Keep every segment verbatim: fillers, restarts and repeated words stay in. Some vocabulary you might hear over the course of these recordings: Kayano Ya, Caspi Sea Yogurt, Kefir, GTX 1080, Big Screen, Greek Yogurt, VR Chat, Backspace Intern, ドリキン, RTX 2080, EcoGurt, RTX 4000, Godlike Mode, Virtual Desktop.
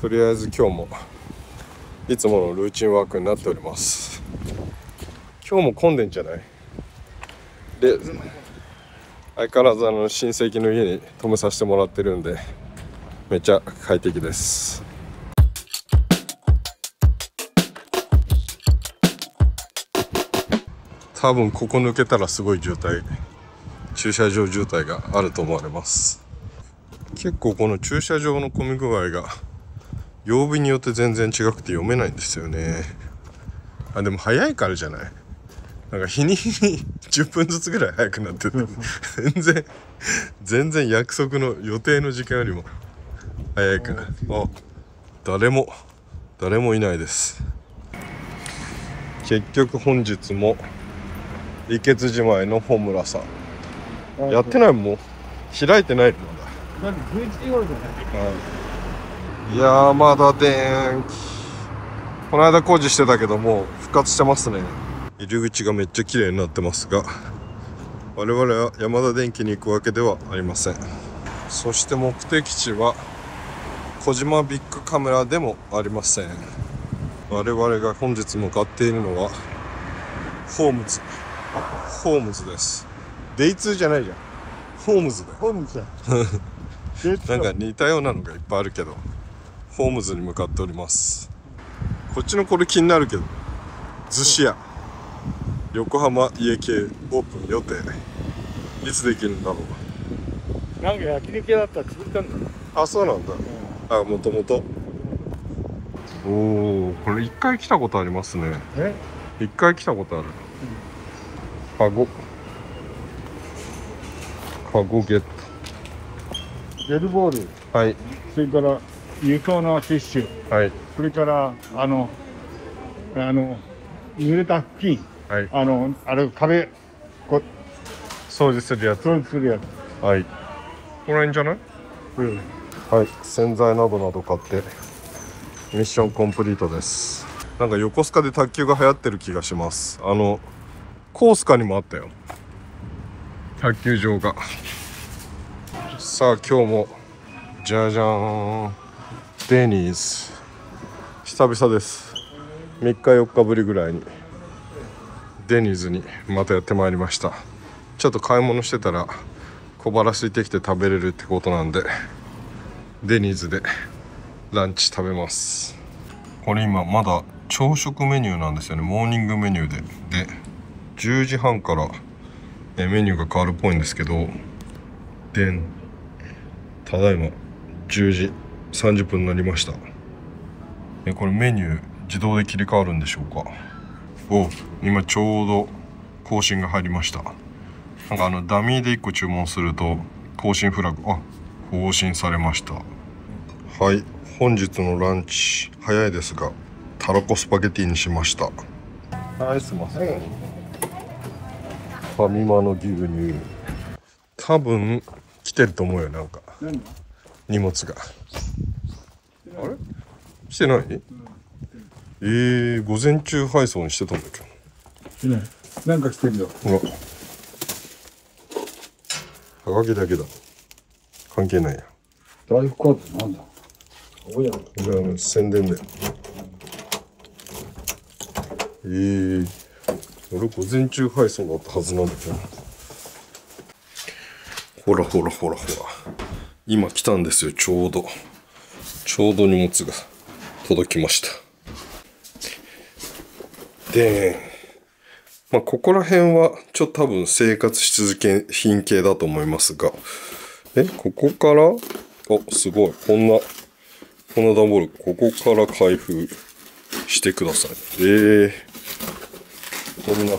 とりあえず今日もいつものルーチンワークになっております。今日も混んでんじゃないで、相変わらずあの親戚の家に泊めさせてもらってるんで、めっちゃ快適です。多分ここ抜けたらすごい渋滞、駐車場渋滞があると思われます。結構この駐車場の混み具合が曜日によって全然違くて読めないんですよね。あ、でも早いからじゃない、なんか日に日にじゅっぷんずつぐらい早くなってて全然全然約束の予定の時間よりも早いから。あ、誰も誰もいないです。結局本日もいけつじまいのホムラさんやってない、もう開いてないのだ。いやー、まだ電気この間工事してたけどもう復活してますね。入り口がめっちゃ綺麗になってますが、我々はヤマダ電機に行くわけではありません。そして目的地は小島ビッグカメラでもありません。我々が本日向かっているのはホームズ、ホームズです。デイツーじゃないじゃん、ホームズだよ。ホームズだなんか似たようなのがいっぱいあるけど、ホームズに向かっております。こっちのこれ気になるけど、寿司屋横浜家系オープン予定、いつできるんだろう。なんか焼肉屋だったら作ったんだよ。あ、そうなんだ、うん、あ、もともと。おお、これ一回来たことありますね。え、一回来たことある。カゴ、カゴゲット、デルボール、はい、それから床のティッシュ、はい、それからあのあの濡れた布巾、はい、あのあれ壁こ掃除するやつ、掃除するやつ、はい、この辺じゃない、うん、はい、洗剤などなど買ってミッションコンプリートです。なんか横須賀で卓球が流行ってる気がします。あのコースカにもあったよ、卓球場が。さあ今日もじゃじゃーん、デニーズ久々です。みっかよっかぶりぐらいにデニーズにまたやってまいりました。ちょっと買い物してたら小腹空いてきて食べれるってことなんで、デニーズでランチ食べます。これ今まだ朝食メニューなんですよね、モーニングメニューで。でじゅうじはんからメニューが変わるっぽいんですけど、でん、ただいまじゅうじさんじゅっぷんになりました。え、これメニュー自動で切り替わるんでしょうか。お、今ちょうど更新が入りました。なんかあのダミーでいっこ注文すると更新フラグ、あ、更新されました。はい、本日のランチ早いですがたらこスパゲティにしました。はい、すいません、ファミマの牛乳多分来てると思うよ。なんか荷物があれ来てない、えー、午前中配送にしてたんだけど。来ない。なんか来てるよ。ほら。はがきだけだ。関係ないや。大福カードなんだ。おや。これあの宣伝だよ。えー、俺午前中配送だったはずなんだけど。ほらほらほらほら。今来たんですよ。ちょうど。ちょうど荷物が届きました。で、まあ、ここら辺はちょっと多分生活必需品系だと思いますが、え、ここから、あ、すごい、こんなこんな段ボール、ここから開封してください。えー、こんな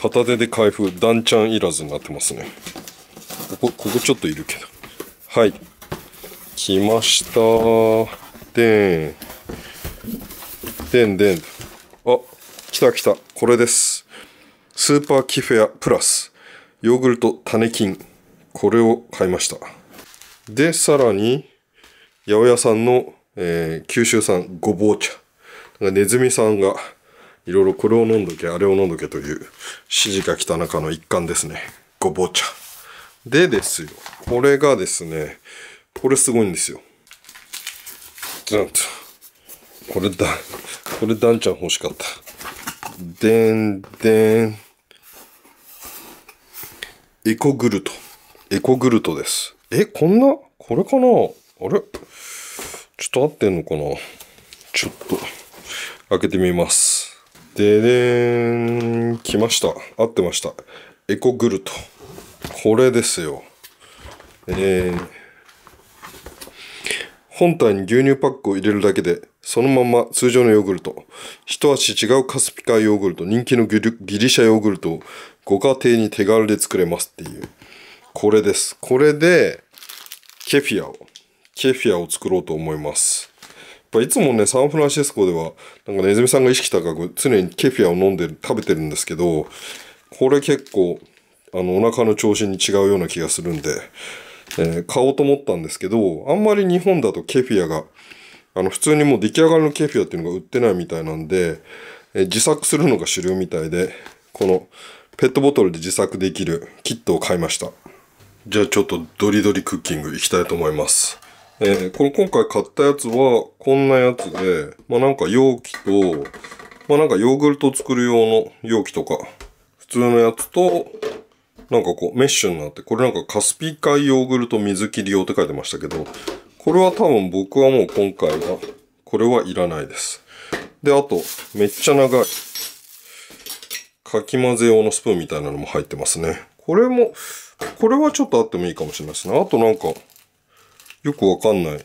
片手で開封、段ちゃんいらずになってますね。ここ、ここちょっといるけど、はい、来ました。でんでんでん、あ、来た来た、これです。スーパーキフェアプラスヨーグルト種菌、これを買いました。でさらに八百屋さんの、えー、九州産ごぼう茶、ネズミさんがいろいろこれを飲んどけあれを飲んどけという指示が来た中の一環ですね、ごぼう茶でですよ。これがですね、これすごいんですよ、ずんと。これだ、これダンちゃん欲しかった。でんでん。エコグルト。エコグルトです。え、こんなこれかなあれちょっと合ってんのかなちょっと、開けてみます。ででーん。来ました。合ってました。エコグルト。これですよ。えー、本体に牛乳パックを入れるだけで、そのまま通常のヨーグルト、一味違うカスピカヨーグルト、人気のギリシャヨーグルトをご家庭に手軽で作れますっていう。これです。これで、ケフィアを、ケフィアを作ろうと思います。やっぱいつもね、サンフランシスコでは、なんかネズミさんが意識高く常にケフィアを飲んでる、食べてるんですけど、これ結構、あの、お腹の調子に違うような気がするんで、えー、買おうと思ったんですけど、あんまり日本だとケフィアが、あの、普通にもう出来上がりのケフィアっていうのが売ってないみたいなんで、えー、自作するのが主流みたいで、このペットボトルで自作できるキットを買いました。じゃあちょっとドリドリクッキングいきたいと思います。えー、これ今回買ったやつは、こんなやつで、まあなんか容器と、まあなんかヨーグルト作る用の容器とか、普通のやつと、なんかこうメッシュになって、これなんかカスピ海ヨーグルト水切り用って書いてましたけど、これは多分僕はもう今回は、これはいらないです。で、あと、めっちゃ長い、かき混ぜ用のスプーンみたいなのも入ってますね。これも、これはちょっとあってもいいかもしれないですね。あとなんか、よくわかんない。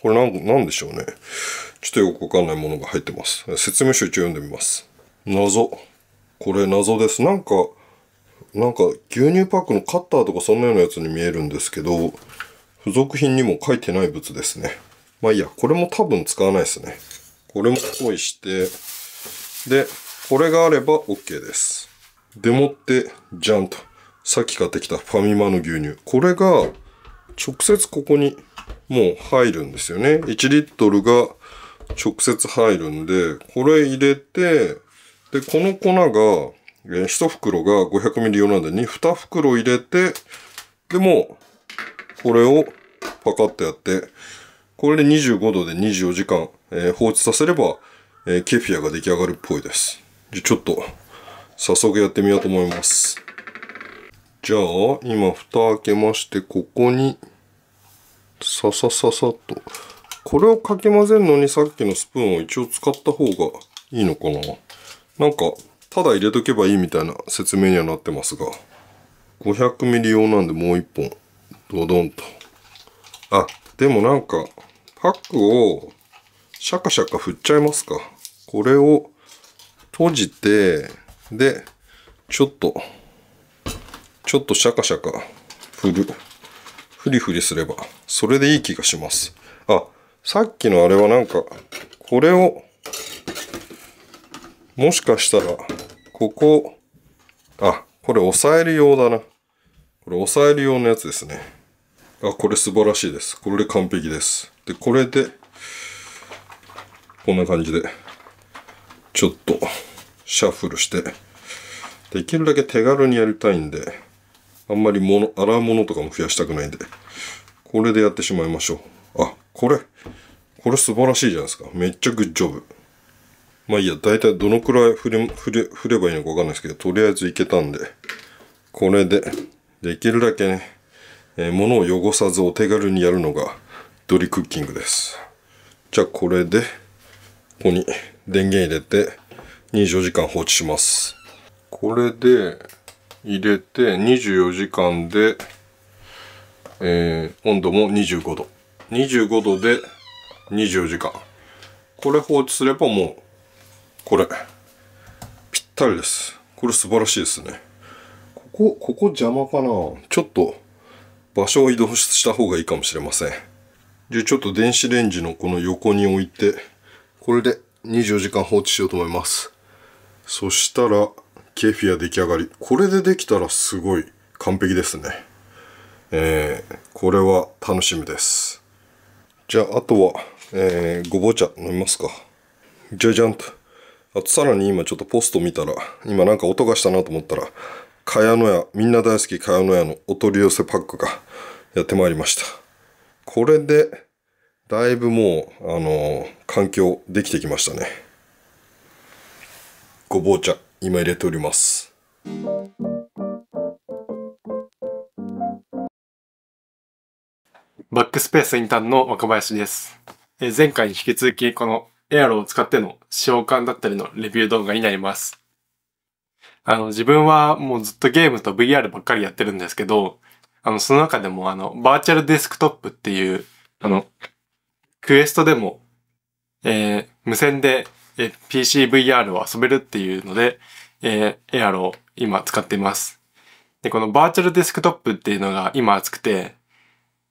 これなん、なんでしょうね。ちょっとよくわかんないものが入ってます。説明書一応読んでみます。謎。これ謎です。なんか、なんか牛乳パックのカッターとかそんなようなやつに見えるんですけど、付属品にも書いてない物ですね。まあいいや、これも多分使わないですね。これも用意して、で、これがあれば OK です。でもって、じゃんと。さっき買ってきたファミマの牛乳。これが直接ここにもう入るんですよね。いちリットルが直接入るんで、これ入れて、で、この粉が、いち袋が ごひゃくミリ 用なんで 2, に袋入れて、でも、これをパカッとやって、これでにじゅうごどでにじゅうよじかん、えー、放置させれば、えー、ケフィアが出来上がるっぽいです。じゃちょっと、早速やってみようと思います。じゃあ、今蓋開けまして、ここに、ささささっと。これをかき混ぜるのにさっきのスプーンを一応使った方がいいのかな。なんか、ただ入れとけばいいみたいな説明にはなってますが、ごひゃくミリ 用なんでもう一本、ドドンと。あ、でもなんか、パックをシャカシャカ振っちゃいますか。これを閉じて、で、ちょっと、ちょっとシャカシャカ振る。フリフリすれば、それでいい気がします。あ、さっきのあれはなんか、これを、もしかしたら、ここ、あ、これ押さえる用だな。これ押さえる用のやつですね。あ、これ素晴らしいです。これで完璧です。で、これで、こんな感じで、ちょっと、シャッフルして、できるだけ手軽にやりたいんで、あんまり物、洗うものとかも増やしたくないんで、これでやってしまいましょう。あ、これ、これ素晴らしいじゃないですか。めっちゃグッジョブ。まあいいや、だいたいどのくらい振れ、振れ、振ればいいのかわかんないですけど、とりあえずいけたんで、これで、できるだけね、えー、物を汚さずお手軽にやるのが、ドリクッキングです。じゃあこれで、ここに電源入れて、にじゅうよじかん放置します。これで、入れて、にじゅうよじかんで、えー、温度もにじゅうごど。にじゅうごどで、にじゅうよじかん。これ放置すればもう、これ、ぴったりです。これ素晴らしいですね。ここ、ここ邪魔かな？ちょっと場所を移動した方がいいかもしれません。じゃあちょっと電子レンジのこの横に置いて、これでにじゅうよじかん放置しようと思います。そしたら、ケフィア出来上がり。これでできたらすごい完璧ですね。えー、これは楽しみです。じゃああとは、えー、ごぼ茶飲みますか。じゃじゃんと。あとさらに今ちょっとポスト見たら、今なんか音がしたなと思ったら、かやのや、みんな大好きかやのやのお取り寄せパックがやってまいりました。これでだいぶもう、あのー、環境できてきましたね。ごぼう茶、今入れております。バックスペースインターンの若林です。えー、前回に引き続き、このエアロを使っての使用感だったりのレビュー動画になります。あの、自分はもうずっとゲームと ブイアール ばっかりやってるんですけど、あの、その中でもあの、バーチャルデスクトップっていう、あの、クエストでも、えー、無線で、えー、ピーシーブイアール を遊べるっていうので、えー、エアロを今使っています。で、このバーチャルデスクトップっていうのが今熱くて、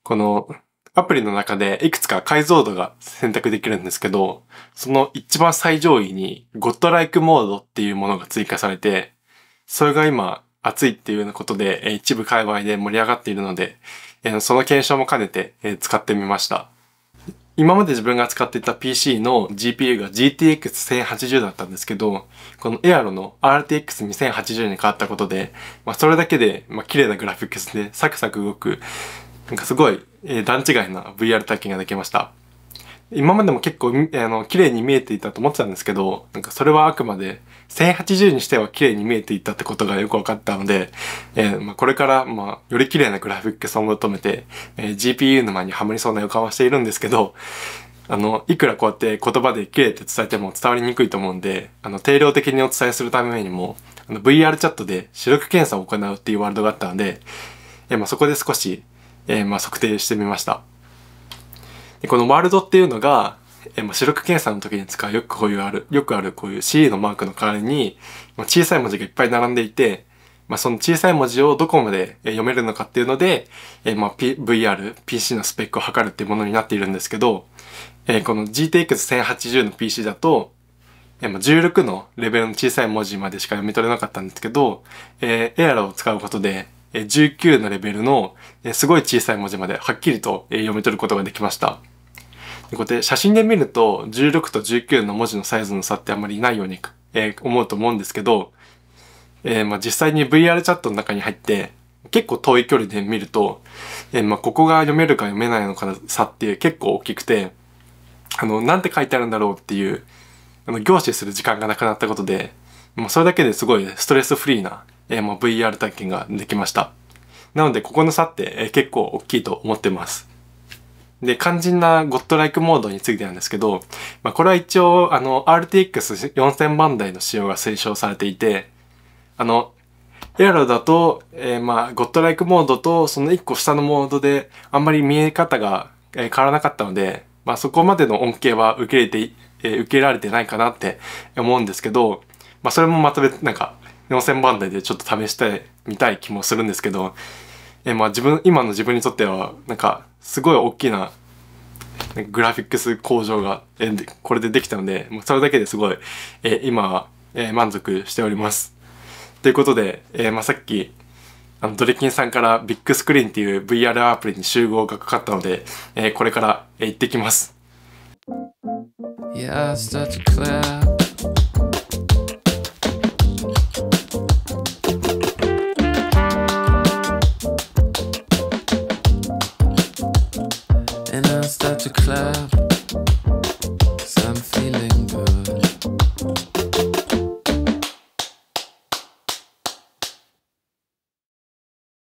このアプリの中でいくつか解像度が選択できるんですけど、その一番最上位に ゴッドライク モードっていうものが追加されて、それが今熱いっていうようなことで一部界隈で盛り上がっているので、その検証も兼ねて使ってみました。今まで自分が使っていた ピーシー の ジーピーユー が ジーティーエックスせんはちじゅう だったんですけど、この エアロの アールティーエックスにせんはちじゅう に変わったことで、まあ、それだけでまあ綺麗なグラフィックスでサクサク動く、なんかすごい、えー、段違いな ブイアール 体験ができました。今までも結構、あの、綺麗に見えていたと思ってたんですけど、なんかそれはあくまでせんはちじゅうにしては綺麗に見えていたってことがよく分かったので、えーまあ、これから、まあ、より綺麗なグラフィックスを求めて、えー、ジーピーユー の前にはまりそうな予感はしているんですけど、あの、いくらこうやって言葉で綺麗って伝えても伝わりにくいと思うんで、あの、定量的にお伝えするためにも、あの、ブイアール チャットで視力検査を行うっていうワールドがあったので、えーまあ、そこで少し、えー、まあ測定してみました。でこのワールドっていうのが、えー、まあ視力検査の時に使うよくこういうある、よくあるこういう シー のマークの代わりに、まあ、小さい文字がいっぱい並んでいて、まあ、その小さい文字をどこまで読めるのかっていうので、えー、まあ ブイアール、ピーシー のスペックを測るっていうものになっているんですけど、えー、この ジーティーエックスせんはちじゅう の ピーシー だと、えー、まあじゅうろくのレベルの小さい文字までしか読み取れなかったんですけど、えー、エアロを使うことで、じゅうきゅうのレベルのすごい小さい文字まではっきりと読み取ることができました。こうやって写真で見るとじゅうろくとじゅうきゅうの文字のサイズの差ってあんまりないように思うと思うんですけど、えー、まあ実際に ブイアール チャットの中に入って結構遠い距離で見ると、えー、まあここが読めるか読めないのかの差って結構大きくて、あの、なんて書いてあるんだろうっていう、あの、凝視する時間がなくなったことで、もうそれだけですごいストレスフリーなえー、まあ ブイアール 体験ができました。なので、ここの差って、えー、結構大きいと思ってます。で、肝心な ゴッドライク モードについてなんですけど、まあ、これは一応、あの、アールティーエックスよんせんばん台の使用が推奨されていて、あの、エーアール だと、えー、まあ、ゴッドライク モードと、そのいっこ下のモードで、あんまり見え方が、えー、変わらなかったので、まあ、そこまでの恩恵は受け入れて、えー、受け入れられてないかなって思うんですけど、まあ、それもまた別、なんか、よんせんばん台でちょっと試してみたい気もするんですけど、えまあ自分、今の自分にとっては、なんか、すごい大きなグラフィックス向上が、えこれでできたので、もうそれだけですごい、え今は、え満足しております。ということで、えまあさっき、あのドリキンさんからビッグスクリーンっていう ブイアール アプリに集合がかかったので、えこれから行ってきます。Yeah, such clear.Start to clap